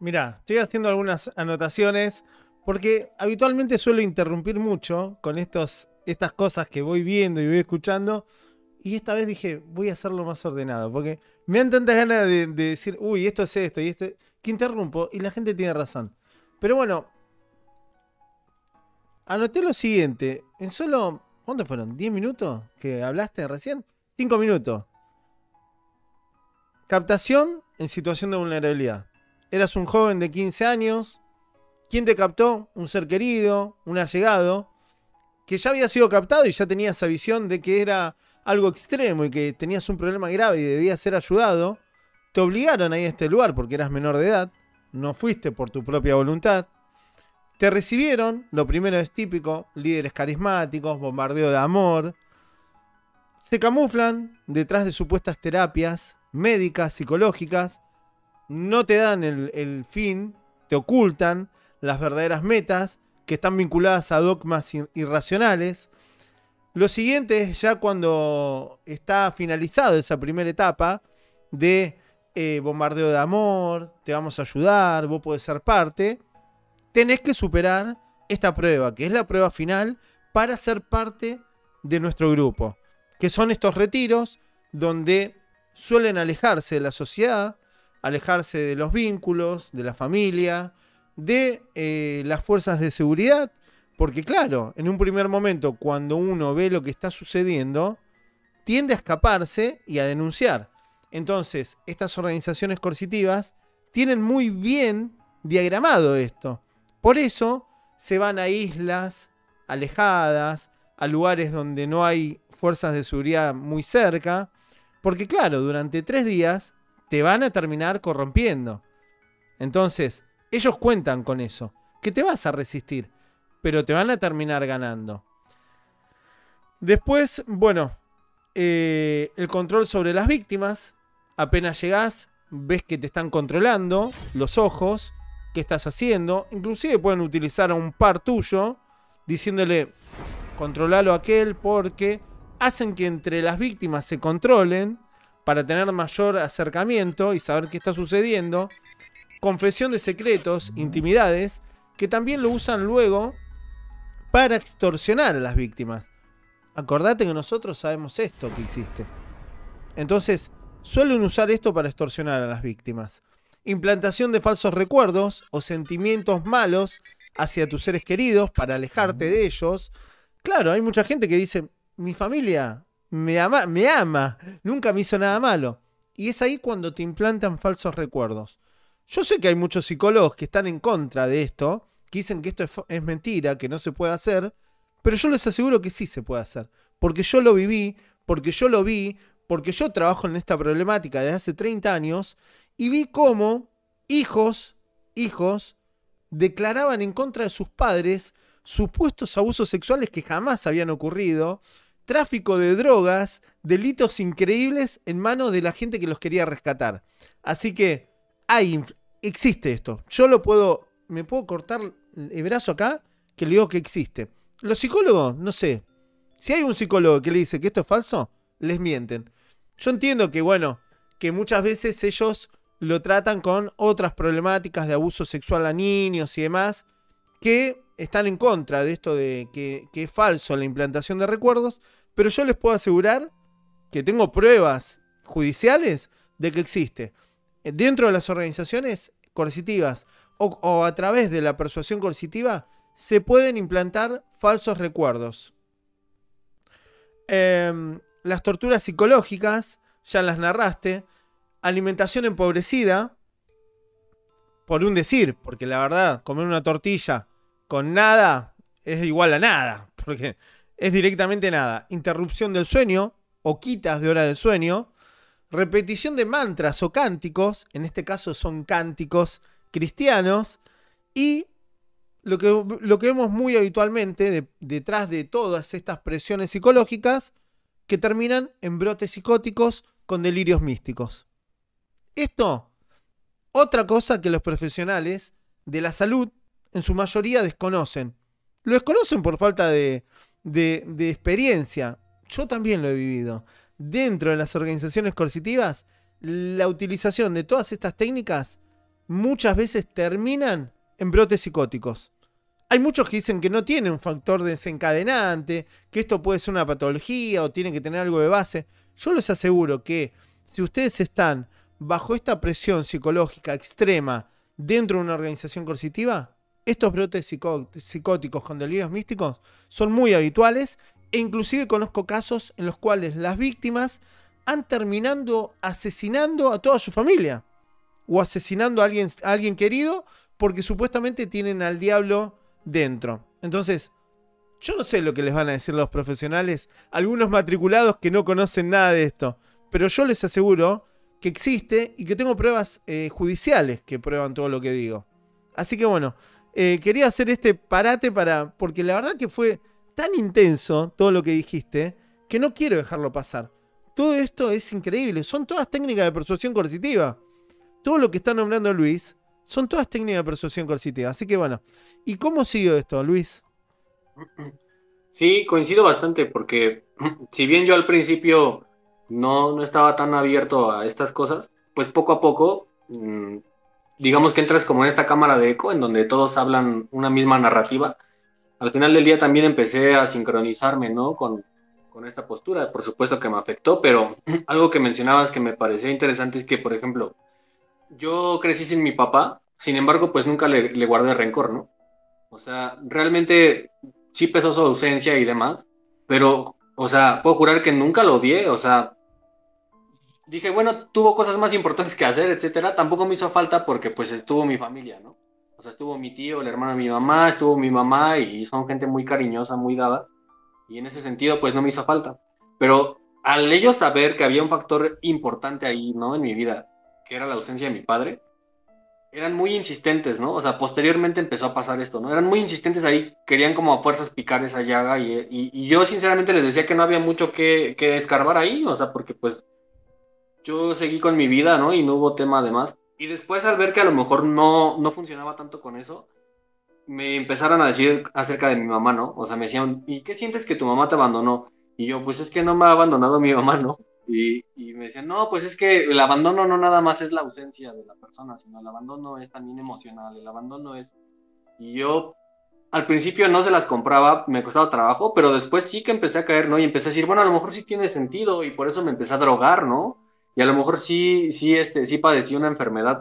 Mirá, estoy haciendo algunas anotaciones porque habitualmente suelo interrumpir mucho con estas cosas que voy viendo y voy escuchando. Y esta vez dije, voy a hacerlo más ordenado, porque me dan tantas ganas de decir, uy, esto es esto y este, que interrumpo, y la gente tiene razón. Pero bueno, anoté lo siguiente. En solo, ¿cuánto fueron? ¿10 minutos que hablaste recién? 5 minutos. Captación en situación de vulnerabilidad. Eras un joven de 15 años. ¿Quién te captó? Un ser querido, un allegado, que ya había sido captado y ya tenía esa visión de que era algo extremo y que tenías un problema grave y debías ser ayudado. Te obligaron a ir a este lugar porque eras menor de edad, no fuiste por tu propia voluntad. Te recibieron, lo primero es típico, líderes carismáticos, bombardeo de amor. Se camuflan detrás de supuestas terapias médicas, psicológicas, no te dan el fin, te ocultan las verdaderas metas que están vinculadas a dogmas irracionales. Lo siguiente es ya cuando está finalizado esa primera etapa de bombardeo de amor, te vamos a ayudar, vos podés ser parte. Tenés que superar esta prueba, que es la prueba final para ser parte de nuestro grupo. Que son estos retiros donde suelen alejarse de la sociedad, alejarse de los vínculos, de la familia, de las fuerzas de seguridad. Porque claro, en un primer momento, cuando uno ve lo que está sucediendo, tiende a escaparse y a denunciar. Entonces, estas organizaciones coercitivas tienen muy bien diagramado esto. Por eso se van a islas alejadas, a lugares donde no hay fuerzas de seguridad muy cerca. Porque claro, durante 3 días te van a terminar corrompiendo. Entonces, ellos cuentan con eso, que te vas a resistir, pero te van a terminar ganando. Después, bueno, el control sobre las víctimas. Apenas llegás, ves que te están controlando los ojos, qué estás haciendo. Inclusive pueden utilizar a un par tuyo, diciéndole, controlalo a aquel, porque hacen que entre las víctimas se controlen para tener mayor acercamiento y saber qué está sucediendo. Confesión de secretos, intimidades, que también lo usan luego para extorsionar a las víctimas. Acordate que nosotros sabemos esto que hiciste. Entonces, suelen usar esto para extorsionar a las víctimas. Implantación de falsos recuerdos o sentimientos malos hacia tus seres queridos para alejarte de ellos. Claro, hay mucha gente que dice, mi familia me ama, nunca me hizo nada malo. Y es ahí cuando te implantan falsos recuerdos. Yo sé que hay muchos psicólogos que están en contra de esto, que dicen que esto es mentira, que no se puede hacer, pero yo les aseguro que sí se puede hacer, porque yo lo viví, porque yo lo vi, porque yo trabajo en esta problemática desde hace 30 años y vi cómo hijos declaraban en contra de sus padres supuestos abusos sexuales que jamás habían ocurrido, tráfico de drogas, delitos increíbles en manos de la gente que los quería rescatar. Así que existe esto. Yo me puedo cortar el brazo acá, que le digo que existe. Los psicólogos, no sé. Si hay un psicólogo que le dice que esto es falso, les mienten. Yo entiendo que, bueno, que muchas veces ellos lo tratan con otras problemáticas de abuso sexual a niños y demás, que están en contra de esto de que es falso la implantación de recuerdos, pero yo les puedo asegurar que tengo pruebas judiciales de que existe. Dentro de las organizaciones coercitivas o a través de la persuasión coercitiva se pueden implantar falsos recuerdos. Las torturas psicológicas, ya las narraste. Alimentación empobrecida, por un decir, porque la verdad, comer una tortilla con nada es igual a nada, porque es directamente nada. Interrupción del sueño o quitas de hora del sueño. Repetición de mantras o cánticos, en este caso son cánticos cristianos, y lo que vemos muy habitualmente detrás de todas estas presiones psicológicas que terminan en brotes psicóticos con delirios místicos. Esto, otra cosa que los profesionales de la salud en su mayoría desconocen. Lo desconocen por falta de experiencia. Yo también lo he vivido. Dentro de las organizaciones coercitivas, la utilización de todas estas técnicas muchas veces terminan en brotes psicóticos. Hay muchos que dicen que no tiene un factor desencadenante, que esto puede ser una patología o tiene que tener algo de base. Yo les aseguro que si ustedes están bajo esta presión psicológica extrema dentro de una organización coercitiva, estos brotes psicóticos con delirios místicos son muy habituales, e inclusive conozco casos en los cuales las víctimas han terminado asesinando a toda su familia o asesinando a alguien querido porque supuestamente tienen al diablo dentro. Entonces, yo no sé lo que les van a decir los profesionales, algunos matriculados que no conocen nada de esto, pero yo les aseguro que existe y que tengo pruebas judiciales que prueban todo lo que digo. Así que bueno, quería hacer este parate porque la verdad que fue tan intenso todo lo que dijiste que no quiero dejarlo pasar. Todo esto es increíble, son todas técnicas de persuasión coercitiva. Todo lo que está nombrando Luis son todas técnicas de persuasión coercitiva. Así que bueno, ¿y cómo siguió esto, Luis? Sí, coincido bastante porque si bien yo al principio no estaba tan abierto a estas cosas, pues poco a poco, digamos que entras como en esta cámara de eco en donde todos hablan una misma narrativa. Al final del día también empecé a sincronizarme, ¿no? Con esta postura, por supuesto que me afectó, pero algo que mencionabas que me parecía interesante es que, por ejemplo, yo crecí sin mi papá, sin embargo, pues nunca le guardé rencor, ¿no? O sea, realmente sí pesó su ausencia y demás, pero, o sea, puedo jurar que nunca lo odié, o sea, dije, bueno, tuvo cosas más importantes que hacer, etcétera, tampoco me hizo falta porque, pues, estuvo mi familia, ¿no? O sea, estuvo mi tío, el hermano de mi mamá, estuvo mi mamá y son gente muy cariñosa, muy dada, y en ese sentido, pues, no me hizo falta. Pero al ellos saber que había un factor importante ahí, ¿no?, en mi vida, que era la ausencia de mi padre, eran muy insistentes, ¿no? O sea, posteriormente empezó a pasar esto, ¿no? Eran muy insistentes ahí, querían como a fuerzas picar esa llaga y yo sinceramente les decía que no había mucho que escarbar ahí, o sea, porque pues yo seguí con mi vida, ¿no? Y no hubo tema además. Y después al ver que a lo mejor no funcionaba tanto con eso, me empezaron a decir acerca de mi mamá, ¿no? O sea, me decían, ¿y qué sientes que tu mamá te abandonó? Y yo, pues es que no me ha abandonado mi mamá, ¿no? Y me decían, no, pues es que el abandono no nada más es la ausencia de la persona, sino el abandono es también emocional, el abandono es... Y yo al principio no se las compraba, me costaba trabajo, pero después sí que empecé a caer, ¿no? Y empecé a decir, bueno, a lo mejor sí tiene sentido, y por eso me empecé a drogar, ¿no? Y a lo mejor sí padecí una enfermedad